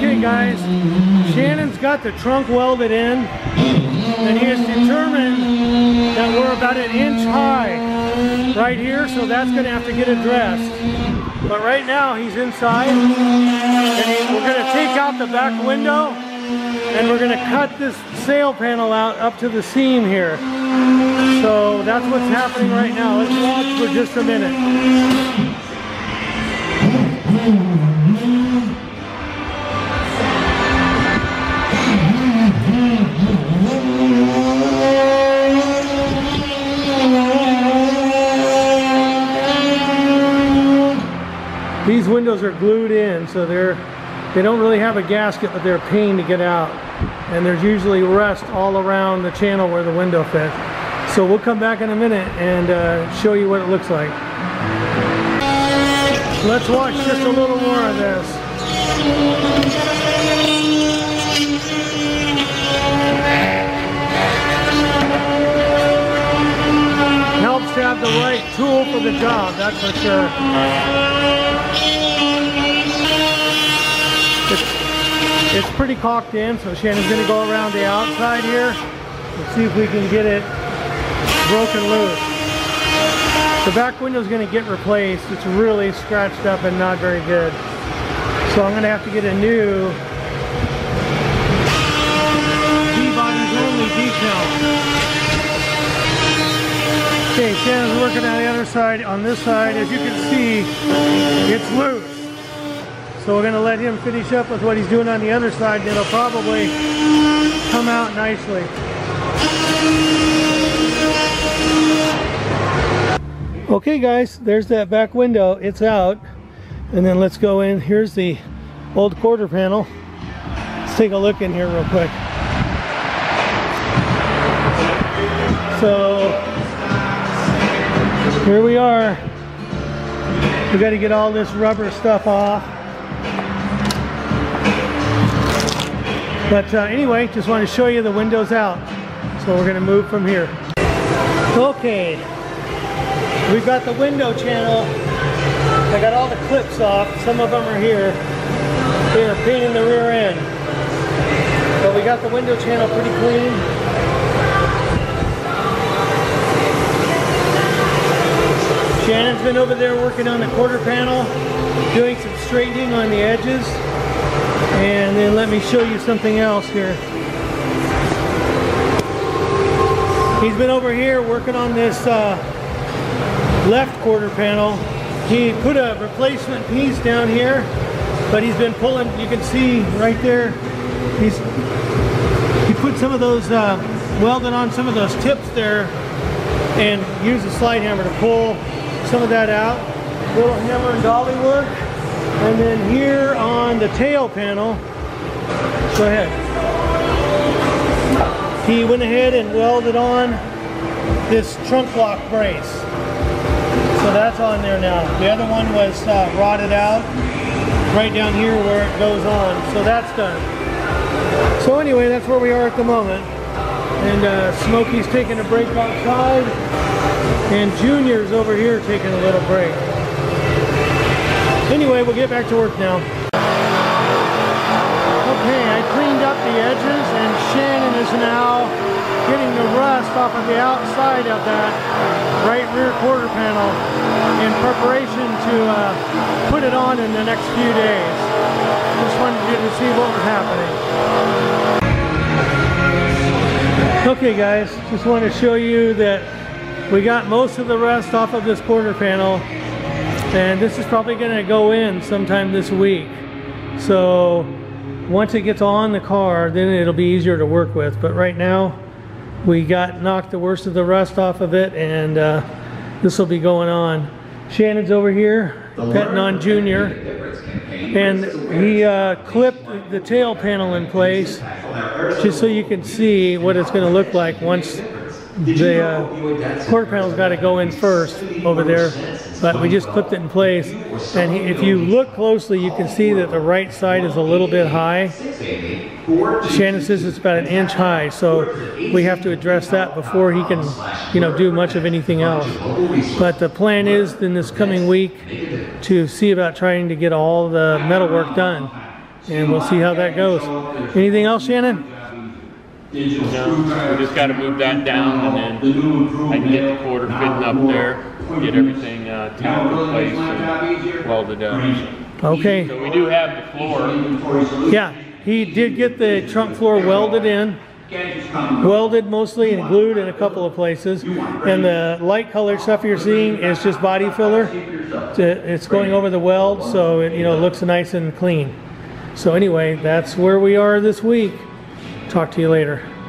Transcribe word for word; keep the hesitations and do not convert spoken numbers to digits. Okay guys, Shannon's got the trunk welded in and he has determined that we're about an inch high right here, so that's going to have to get addressed. But right now he's inside and he, we're going to take out the back window and we're going to cut this sail panel out up to the seam here. So that's what's happening right now. Let's watch for just a minute. These windows are glued in, so they're they don't really have a gasket, but they're a pain to get out. And there's usually rust all around the channel where the window fits. So we'll come back in a minute and uh, show you what it looks like. Let's watch just a little more of this. Helps to have the right tool for the job, that's for sure. It's, it's pretty caulked in, so Shannon's going to go around the outside here and see if we can get it broken loose. The back window's going to get replaced. It's really scratched up and not very good. So I'm going to have to get a new D-bodies only decal. Okay, Shannon's working on the other side. On this side, as you can see, it's loose. So we're going to let him finish up with what he's doing on the other side, and it'll probably come out nicely. Okay guys, there's that back window. It's out. And then let's go in. Here's the old quarter panel. Let's take a look in here real quick. So here we are. We got to get all this rubber stuff off. But uh, anyway, just want to show you the windows out. So we're going to move from here. Okay. We've got the window channel. I got all the clips off. Some of them are here. They are painting the rear end. But we got the window channel pretty clean. Shannon's been over there working on the quarter panel, doing some straightening on the edges. And then let me show you something else here. He's been over here working on this uh, left quarter panel. He put a replacement piece down here, but he's been pulling, you can see right there, he's, he put some of those, uh, welded on some of those tips there and used a slide hammer to pull some of that out. Little hammer and dolly work. And then here on the tail panel, go ahead. He went ahead and welded on this trunk lock brace. So that's on there now. The other one was uh, rotted out right down here where it goes on. So that's done. So anyway, that's where we are at the moment. And uh, Smokey's taking a break outside. And Junior's over here taking a little break. Anyway, we'll get back to work now. Okay, I cleaned up the edges and Shannon is now getting the rust off of the outside of that right rear quarter panel in preparation to uh, put it on in the next few days. Just wanted you to see what was happening. Okay guys, just want to show you that we got most of the rest off of this quarter panel, and this is probably going to go in sometime this week. So once it gets on the car, then it'll be easier to work with. But right now, we got knocked the worst of the rust off of it, and uh, this will be going on. Shannon's over here petting on Junior, and he uh, clipped the tail panel in place just so you can see what it's going to look like once the uh, quarter panel's got to go in first over there, but we just clipped it in place. And he, if you look closely, you can see that the right side is a little bit high. Shannon says it's about an inch high, so we have to address that before he can, you know, do much of anything else. But the plan is in this coming week to see about trying to get all the metal work done. and we'll see how that goes. Anything else, Shannon? No, we just got to move that down, and then I can get the quarter fitting up there, get everything uh, tapped in place and welded up. Okay. So we do have the floor. Yeah, he did get the trunk floor welded in. Welded mostly and glued in a couple of places, and the light colored stuff you're seeing is just body filler. It's going over the weld, so it, you know, looks nice and clean. So anyway, that's where we are this week. Talk to you later.